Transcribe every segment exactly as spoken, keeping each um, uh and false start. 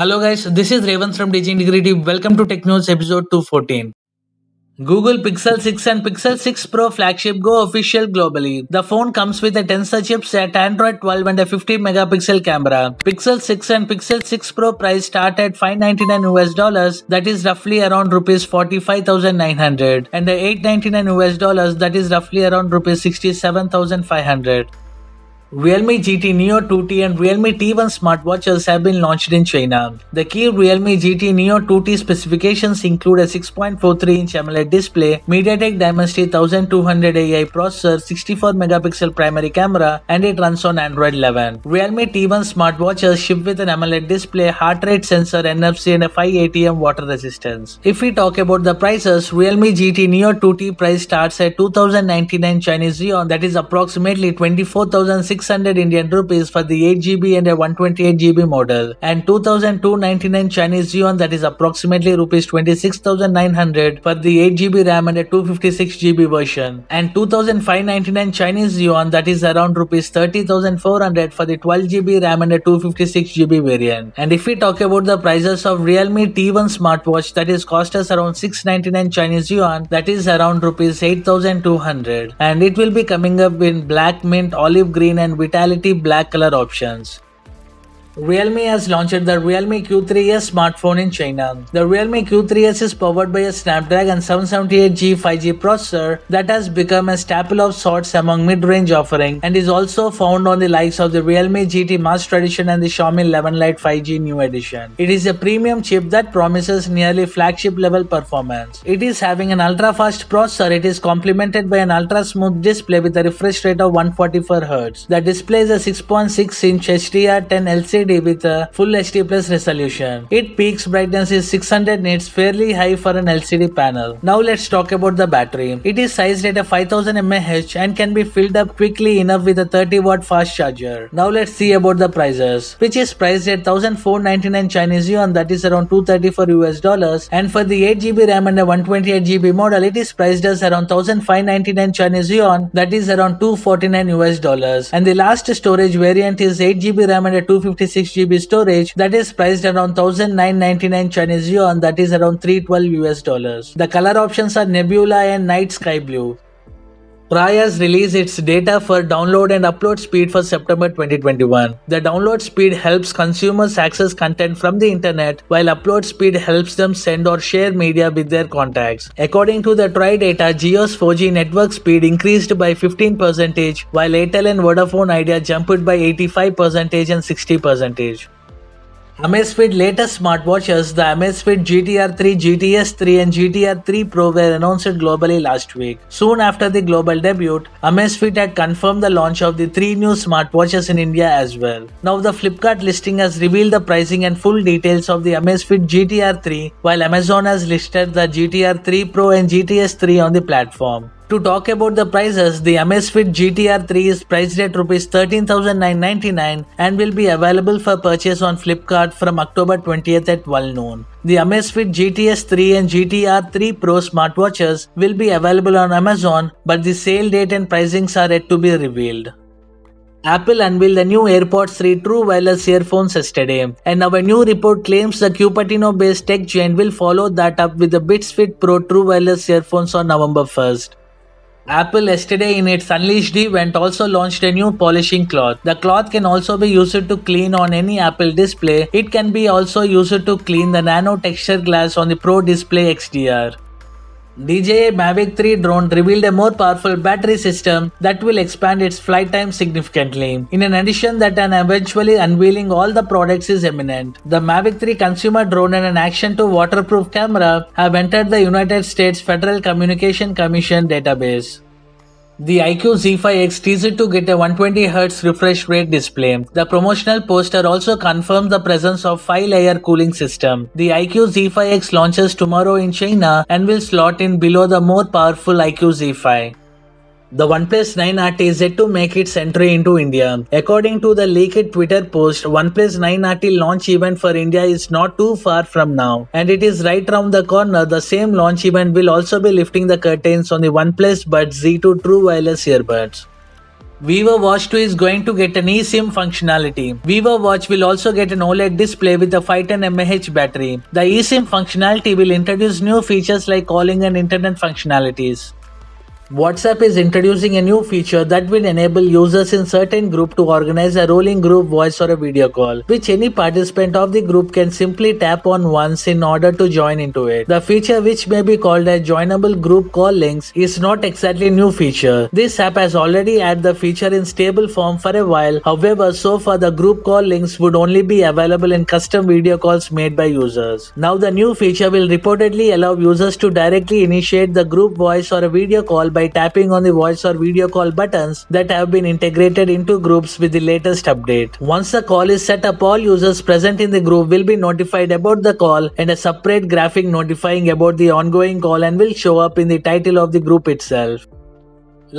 Hello guys, this is Ravens from DigiIntegrity. Welcome to Tech News episode two fourteen. Google Pixel six and Pixel six Pro flagship go official globally. The phone comes with a Tensor chipset, Android twelve and a fifty megapixel camera. Pixel six and Pixel six Pro price start at five ninety-nine US dollars, that is roughly around rupees forty-five thousand nine hundred, and the eight ninety-nine US dollars, that is roughly around rupees sixty-seven thousand five hundred. Realme G T Neo two T and Realme T one smartwatches have been launched in China. The key Realme G T Neo two T specifications include a six point four three inch AMOLED display, MediaTek Dimensity twelve hundred A I processor, sixty-four megapixel primary camera, and it runs on Android eleven. Realme T one smartwatches ship with an AMOLED display, heart rate sensor, N F C, and a five A T M water resistance. If we talk about the prices, Realme G T Neo two T price starts at two thousand ninety-nine Chinese yuan, that is approximately twenty-four thousand six hundred Indian rupees for the eight G B and a one twenty-eight G B model, and two thousand two hundred ninety-nine Chinese yuan, that is approximately rupees twenty-six thousand nine hundred for the eight G B RAM and a two fifty-six G B version, and two thousand five hundred ninety-nine Chinese yuan, that is around rupees thirty thousand four hundred for the twelve G B RAM and a two fifty-six G B variant. And if we talk about the prices of Realme T one smartwatch, that is cost us around six ninety-nine Chinese yuan, that is around rupees eight thousand two hundred, and it will be coming up in black, mint, olive green and vitality black color options. Realme has launched the Realme Q three S smartphone in China. The Realme Q three S is powered by a Snapdragon seven seventy-eight G five G processor that has become a staple of sorts among mid-range offering and is also found on the likes of the Realme G T Master Edition and the Xiaomi eleven Lite five G New Edition. It is a premium chip that promises nearly flagship-level performance. It is having an ultra-fast processor. It is complemented by an ultra-smooth display with a refresh rate of one forty-four hertz. The display is a six point six inch H D R ten L C D with a full H D plus resolution. Its peaks brightness is six hundred nits, fairly high for an L C D panel. Now let's talk about the battery. It is sized at a five thousand milliamp hours and can be filled up quickly enough with a thirty watt fast charger. Now let's see about the prices, which is priced at one thousand four hundred ninety-nine Chinese yuan, that is around two hundred thirty-four US dollars, and for the eight G B RAM and a one twenty-eight G B model it is priced as around one thousand five hundred ninety-nine Chinese yuan, that is around two hundred forty-nine US dollars, and the last storage variant is eight G B RAM and a two fifty-six G B storage that is priced around one thousand nine hundred ninety-nine Chinese yuan, that is around three hundred twelve US dollars. The color options are Nebula and Night Sky Blue. TRAI has released its data for download and upload speed for September twenty twenty-one. The download speed helps consumers access content from the internet, while upload speed helps them send or share media with their contacts. According to the TRAI data, Jio's four G network speed increased by fifteen percent, while Airtel and Vodafone Idea jumped by eighty-five percent and sixty percent. Amazfit latest smartwatches, the Amazfit G T R three, G T S three and G T R three Pro were announced globally last week. Soon after the global debut, Amazfit had confirmed the launch of the three new smartwatches in India as well. Now the Flipkart listing has revealed the pricing and full details of the Amazfit G T R three, while Amazon has listed the G T R three Pro and G T S three on the platform. To talk about the prices, the Amazfit G T R three is priced at rupees thirteen thousand nine hundred ninety-nine and will be available for purchase on Flipkart from October twentieth at twelve noon. The Amazfit G T S three and G T R three Pro smartwatches will be available on Amazon, but the sale date and pricings are yet to be revealed. Apple unveiled the new AirPods three true wireless earphones yesterday, and our new report claims the Cupertino-based tech giant will follow that up with the Beats Fit Pro true wireless earphones on November first. Apple yesterday in its Unleashed event also launched a new polishing cloth. The cloth can also be used to clean on any Apple display. It can be also used to clean the nano texture glass on the Pro Display X D R. D J I Mavic three drone revealed a more powerful battery system that will expand its flight time significantly. In addition, that an eventually unveiling all the products is imminent. The Mavic three consumer drone and an Action two waterproof camera have entered the United States Federal Communication Commission database. The iQOO Z five X teased to get a one twenty hertz refresh rate display. The promotional poster also confirmed the presence of five layer cooling system. The iQOO Z five X launches tomorrow in China and will slot in below the more powerful iQOO Z five. The OnePlus nine R T is yet to make its entry into India. According to the leaked Twitter post, OnePlus nine R T launch event for India is not too far from now, and it is right round the corner. The same launch event will also be lifting the curtains on the OnePlus Buds Z two True Wireless Earbuds. Vivo Watch two is going to get an eSIM functionality. Vivo Watch will also get an OLED display with a five thousand ten milliamp hour battery. The eSIM functionality will introduce new features like calling and internet functionalities. WhatsApp is introducing a new feature that will enable users in certain group to organize a rolling group voice or a video call, which any participant of the group can simply tap on once in order to join into it. The feature, which may be called as joinable group call links, is not exactly a new feature. This app has already had the feature in stable form for a while. However, so far the group call links would only be available in custom video calls made by users. Now the new feature will reportedly allow users to directly initiate the group voice or a video call by By tapping on the voice or video call buttons that have been integrated into groups with the latest update. Once the call is set up, all users present in the group will be notified about the call, and a separate graphic notifying about the ongoing call and will show up in the title of the group itself.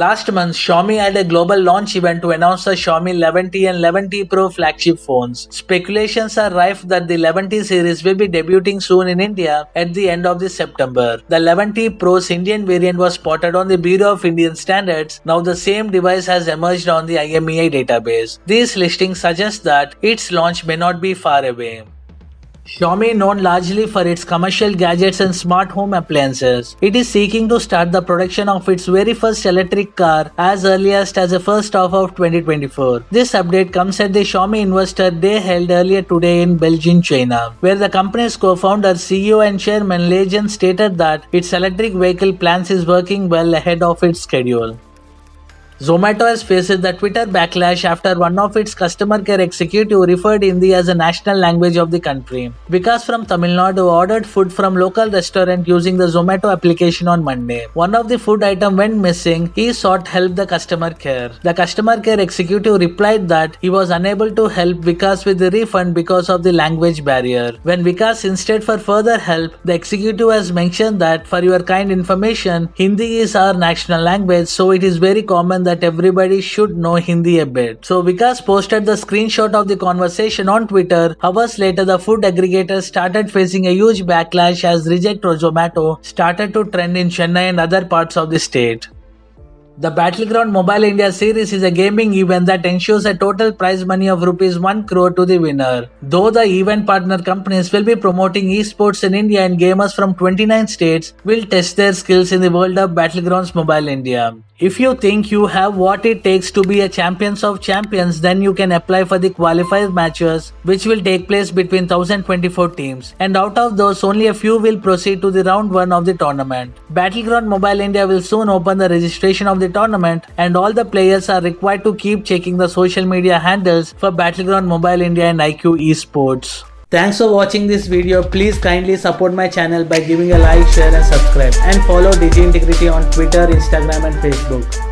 Last month, Xiaomi had a global launch event to announce the Xiaomi eleven T and eleven T Pro flagship phones. Speculations are rife that the eleven T series will be debuting soon in India at the end of this September. The eleven T Pro's Indian variant was spotted on the Bureau of Indian Standards. Now the same device has emerged on the I M E I database. These listings suggest that its launch may not be far away. Xiaomi, known largely for its commercial gadgets and smart home appliances, it is seeking to start the production of its very first electric car as earliest as the first half of twenty twenty-four. This update comes at the Xiaomi Investor Day held earlier today in Beijing, China, where the company's co-founder, C E O and chairman Lei Jin stated that its electric vehicle plans is working well ahead of its schedule. Zomato has faced the Twitter backlash after one of its customer care executive referred Hindi as a national language of the country. Vikas from Tamil Nadu ordered food from local restaurant using the Zomato application on Monday. One of the food items went missing. He sought help the customer care. The customer care executive replied that he was unable to help Vikas with the refund because of the language barrier. When Vikas insisted for further help, the executive has mentioned that, "For your kind information, Hindi is our national language, so it is very common that that everybody should know Hindi a bit." So Vikas posted the screenshot of the conversation on Twitter. Hours later, the food aggregator started facing a huge backlash as reject Zomato started to trend in Chennai and other parts of the state. The Battleground Mobile India series is a gaming event that ensures a total prize money of rupees one crore to the winner. Though the event partner companies will be promoting esports in India, and gamers from twenty-nine states will test their skills in the world of Battlegrounds Mobile India. If you think you have what it takes to be a champions of champions, then you can apply for the qualifier matches, which will take place between one thousand twenty-four teams, and out of those only a few will proceed to the round one of the tournament. Battleground Mobile India will soon open the registration of the tournament, and all the players are required to keep checking the social media handles for Battleground Mobile India and iQOO Esports. Thanks for watching this video. Please kindly support my channel by giving a like, share and subscribe, and follow DigiIntegrity on Twitter, Instagram and Facebook.